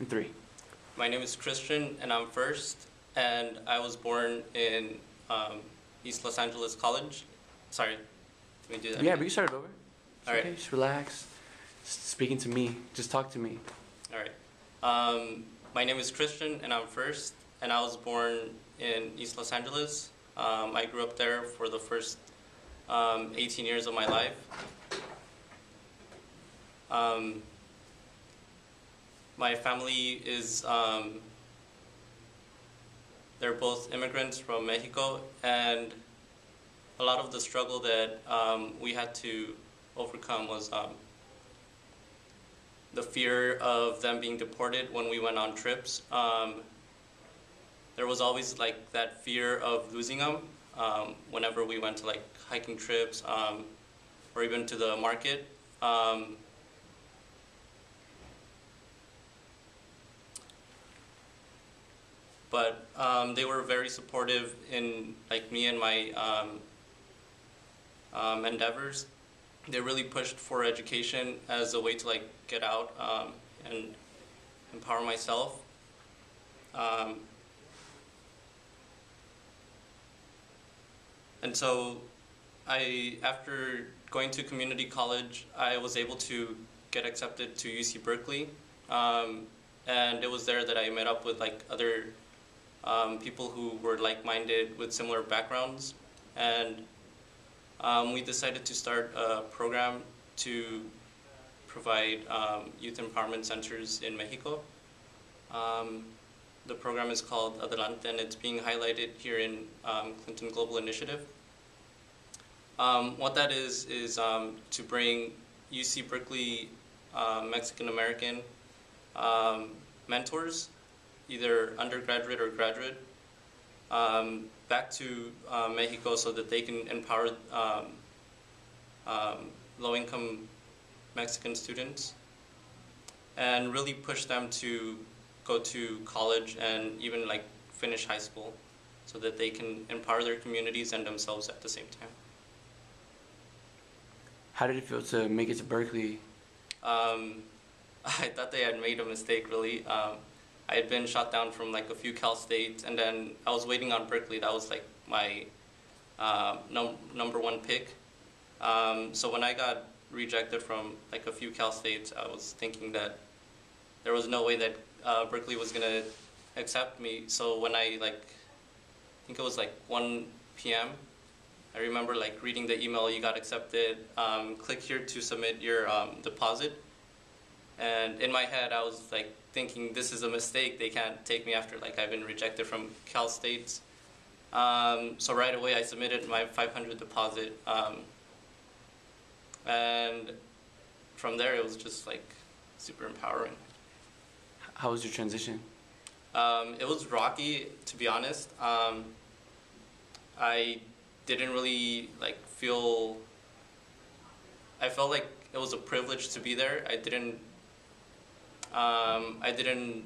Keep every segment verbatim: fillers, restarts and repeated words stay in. and three. My name is Cristian, and I'm First, and I was born in um, East Los Angeles College. Sorry, let me do that. Yeah, again. But you started over. It's all okay, right. Just relax. Just speaking to me. Just talk to me. All right. Um, my name is Cristian, and I'm First, and I was born in East Los Angeles. Um, I grew up there for the first um, eighteen years of my life. Um, my family is, um, they're both immigrants from Mexico, and a lot of the struggle that um, we had to overcome was um, the fear of them being deported when we went on trips. Um, there was always like that fear of losing them um, whenever we went to like hiking trips um, or even to the market. Um, But um, they were very supportive in like me and my um, um, endeavors. They really pushed for education as a way to like get out um, and empower myself. Um, and so, I after going to community college, I was able to get accepted to U C Berkeley, um, and it was there that I met up with like other. Um, people who were like-minded with similar backgrounds, and um, we decided to start a program to provide um, youth empowerment centers in Mexico. Um, the program is called Adelante, and it's being highlighted here in um, Clinton Global Initiative. Um, what that is is um, to bring U C Berkeley uh, Mexican-American um, mentors, either undergraduate or graduate, um, back to uh, Mexico so that they can empower um, um, low-income Mexican students and really push them to go to college and even like finish high school so that they can empower their communities and themselves at the same time. How did it feel to make it to Berkeley? Um, I thought they had made a mistake, really. Um, I had been shot down from like a few Cal States, and then I was waiting on Berkeley. That was like my uh, num number one pick. Um, so when I got rejected from like a few Cal States, I was thinking that there was no way that uh, Berkeley was gonna accept me. So when I like, I think it was like one P M I remember like reading the email, you got accepted. Um, click here to submit your um, deposit. And in my head, I was like thinking, this is a mistake. They can't take me after like I've been rejected from Cal States. Um, so right away, I submitted my five hundred deposit, um, and from there, it was just like super empowering. How was your transition? Um, it was rocky, to be honest. Um, I didn't really like feel. I felt like it was a privilege to be there. I didn't. Um, I didn't,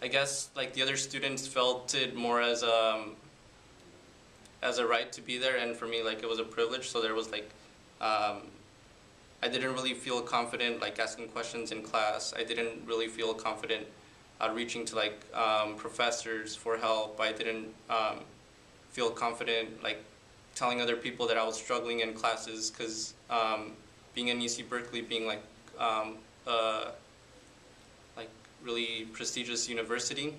I guess like the other students felt it more as a, as a right to be there, and for me like it was a privilege, so there was like, um, I didn't really feel confident like asking questions in class. I didn't really feel confident uh, reaching to like um, professors for help. I didn't um, feel confident like telling other people that I was struggling in classes, because um, being in U C Berkeley, being like um, a like really prestigious university,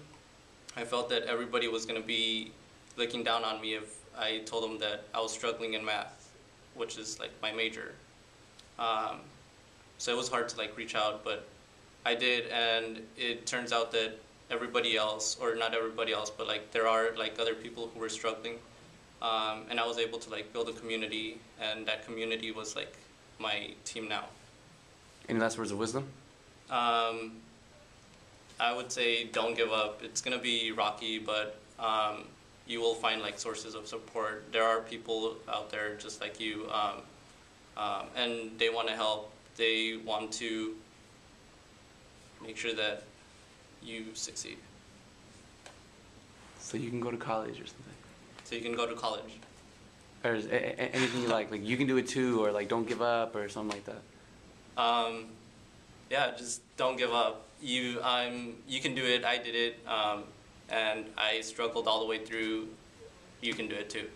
I felt that everybody was going to be looking down on me if I told them that I was struggling in math, which is like my major. Um, so it was hard to like reach out, but I did, and it turns out that everybody else, or not everybody else, but like there are like other people who were struggling. Um, and I was able to like build a community, and that community was like my team now. Any last words of wisdom? Um, I would say don't give up. It's gonna be rocky, but um, you will find like sources of support. There are people out there just like you, um, um, and they want to help. They want to make sure that you succeed. So you can go to college or something. So you can go to college. Or is anything you like, like you can do it too, or like don't give up, or something like that. um, yeah, just don't give up. You, I'm, you can do it. I did it, um, and I struggled all the way through. You can do it too.